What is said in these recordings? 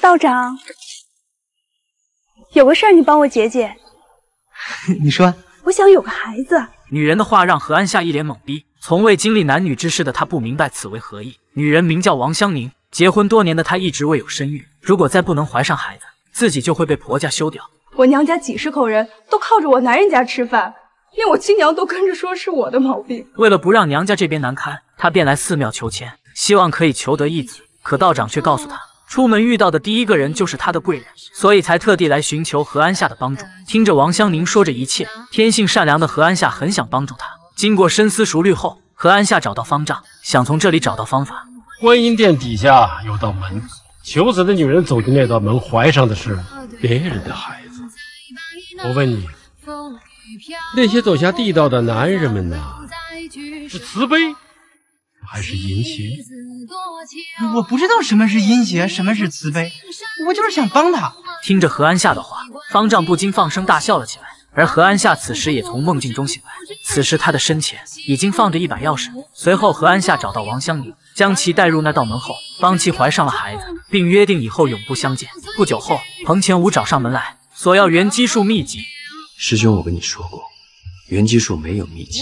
道长，有个事儿你帮我解解。你说。我想有个孩子。女人的话让何安夏一脸懵逼，从未经历男女之事的她不明白此为何意。女人名叫王香凝，结婚多年的她一直未有身孕，如果再不能怀上孩子，自己就会被婆家休掉。我娘家几十口人都靠着我男人家吃饭，连我亲娘都跟着说是我的毛病。为了不让娘家这边难堪，她便来寺庙求签，希望可以求得一子。可道长却告诉她。 出门遇到的第一个人就是他的贵人，所以才特地来寻求何安夏的帮助。听着王香凝说这一切，天性善良的何安夏很想帮助他。经过深思熟虑后，何安夏找到方丈，想从这里找到方法。观音殿底下有道门，求子的女人走进那道门，怀上的是别人的孩子。我问你，那些走下地道的男人们呢？是慈悲还是淫邪？ 我不知道什么是阴邪，什么是慈悲，我就是想帮他。听着何安夏的话，方丈不禁放声大笑了起来。而何安夏此时也从梦境中醒来，此时他的身前已经放着一把钥匙。随后，何安夏找到王香凝，将其带入那道门后，帮其怀上了孩子，并约定以后永不相见。不久后，彭前武找上门来，索要元基术秘籍。师兄，我跟你说过，元基术没有秘籍，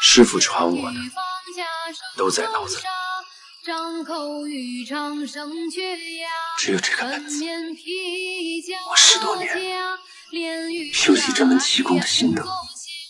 师父传我的。 都在脑子里，只有这个本子，我10多年修习这门奇功的心得。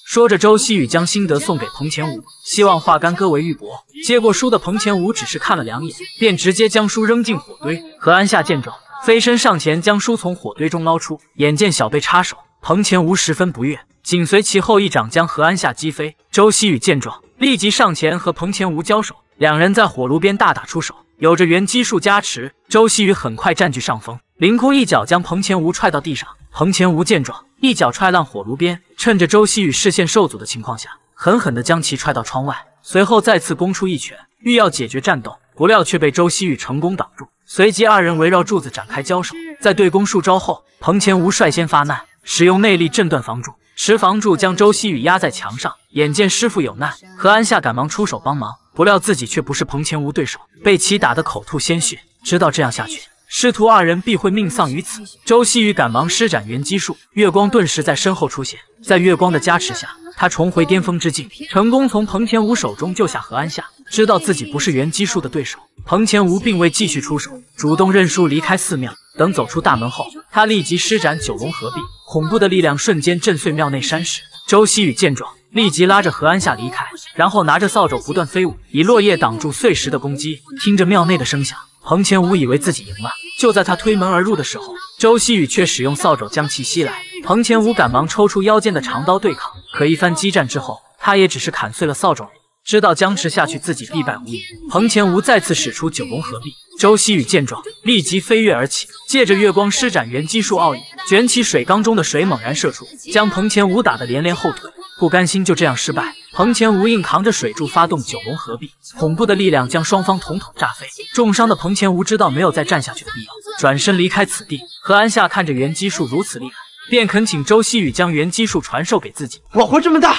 说着，周希雨将心得送给彭前武，希望化干戈为玉帛。接过书的彭前武只是看了2眼，便直接将书扔进火堆。何安夏见状，飞身上前将书从火堆中捞出，眼见小辈插手，彭前武十分不悦，紧随其后一掌将何安夏击飞。周希雨见状。 立即上前和彭前无交手，两人在火炉边大打出手。有着元基术加持，周希雨很快占据上风，凌空一脚将彭前无踹到地上。彭前无见状，一脚踹烂火炉边，趁着周希雨视线受阻的情况下，狠狠地将其踹到窗外。随后再次攻出一拳，欲要解决战斗，不料却被周希雨成功挡住。随即二人围绕柱子展开交手，在对攻数招后，彭前无率先发难，使用内力震断房柱。 石房柱将周希雨压在墙上，眼见师傅有难，何安夏赶忙出手帮忙，不料自己却不是彭前无对手，被其打得口吐鲜血。知道这样下去，师徒二人必会命丧于此。周希雨赶忙施展元基术，月光顿时在身后出现，在月光的加持下，他重回巅峰之境，成功从彭前无手中救下何安夏。知道自己不是元基术的对手，彭前无并未继续出手，主动认输离开寺庙。 等走出大门后，他立即施展九龙合璧，恐怖的力量瞬间震碎庙内山石。周希雨见状，立即拉着何安夏离开，然后拿着扫帚不断飞舞，以落叶挡住碎石的攻击。听着庙内的声响，彭前武以为自己赢了。就在他推门而入的时候，周希雨却使用扫帚将其吸来。彭前武赶忙抽出腰间的长刀对抗，可一番激战之后，他也只是砍碎了扫帚。 知道僵持下去自己必败无疑，彭前无再次使出九龙合璧。周希雨见状，立即飞跃而起，借着月光施展元基术奥义，卷起水缸中的水猛然射出，将彭前无打得连连后退。不甘心就这样失败，彭前无硬扛着水柱发动九龙合璧，恐怖的力量将双方统统炸飞。重伤的彭前无知道没有再战下去的必要，转身离开此地。何安夏看着元基术如此厉害，便恳请周希雨将元基术传授给自己。我活这么大，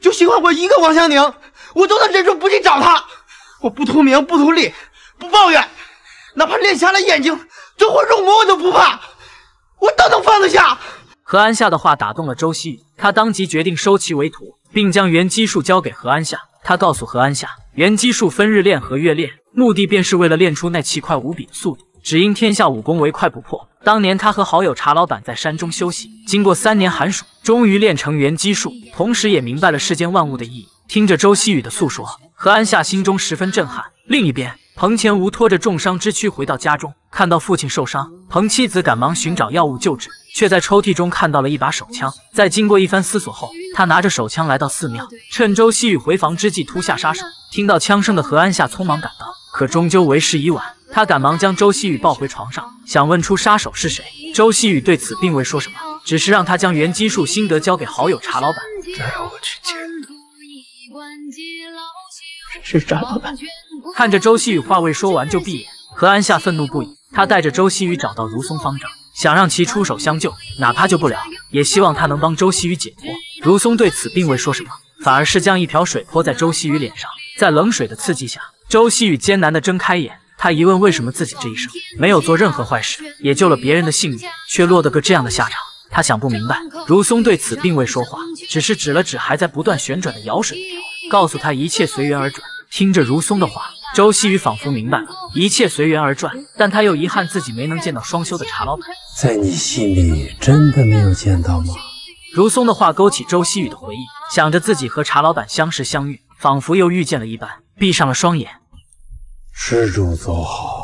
就喜欢我一个王香凝。 我都能忍住不去找他，我不图名，不图利，不抱怨，哪怕练瞎了眼睛，走火入魔我都不怕，我都能放得下。何安夏的话打动了周希雨，他当即决定收其为徒，并将元基术交给何安夏。他告诉何安夏，元基术分日练和月练，目的便是为了练出那奇快无比的速度。只因天下武功唯快不破。当年他和好友查老板在山中休息，经过3年寒暑，终于练成元基术，同时也明白了世间万物的意义。 听着周希雨的诉说，何安夏心中十分震撼。另一边，彭前无拖着重伤之躯回到家中，看到父亲受伤，彭妻子赶忙寻找药物救治，却在抽屉中看到了一把手枪。在经过一番思索后，他拿着手枪来到寺庙，趁周希雨回房之际突下杀手。听到枪声的何安夏匆忙赶到，可终究为时已晚。他赶忙将周希雨抱回床上，想问出杀手是谁。周希雨对此并未说什么，只是让他将元基术心得交给好友查老板，让我去见。 是查老板。看着周希雨话未说完就闭眼，何安夏愤怒不已。他带着周希雨找到如松方丈，想让其出手相救，哪怕救不了，也希望他能帮周希雨解脱。如松对此并未说什么，反而是将一瓢水泼在周希雨脸上。在冷水的刺激下，周希雨艰难地睁开眼。他疑问为什么自己这一生没有做任何坏事，也救了别人的性命，却落得个这样的下场。他想不明白。如松对此并未说话，只是指了指还在不断旋转的舀水瓢，告诉他一切随缘而转。听着如松的话，周希雨仿佛明白了一切随缘而转，但他又遗憾自己没能见到双修的茶老板。在你心里真的没有见到吗？ 如松的话勾起周希雨的回忆，想着自己和茶老板相识相遇，仿佛又遇见了一般，闭上了双眼。施主走好。